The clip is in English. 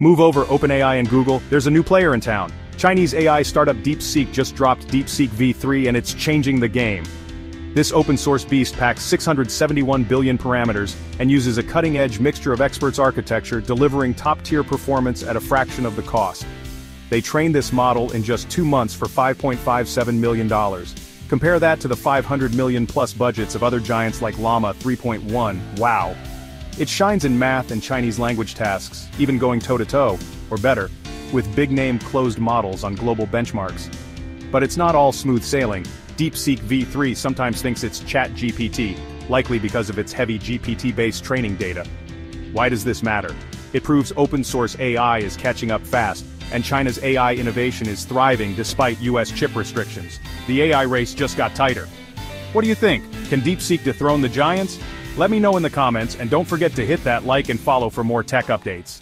Move over, OpenAI and Google, there's a new player in town. Chinese AI startup DeepSeek just dropped DeepSeek V3 and it's changing the game. This open-source beast packs 671 billion parameters and uses a cutting-edge Mixture-of-Experts architecture, delivering top-tier performance at a fraction of the cost. They trained this model in just 2 months for $5.57 million. Compare that to the $500 million-plus budgets of other giants like Llama 3.1, wow. It shines in math and Chinese language tasks, even going toe-to-toe, or better, with big-name closed models on global benchmarks. But it's not all smooth sailing. DeepSeek V3 sometimes thinks it's ChatGPT, likely because of its heavy GPT-based training data. Why does this matter? It proves open-source AI is catching up fast, and China's AI innovation is thriving despite US chip restrictions. The AI race just got tighter. What do you think? Can DeepSeek dethrone the giants? Let me know in the comments, and don't forget to hit that like and follow for more tech updates.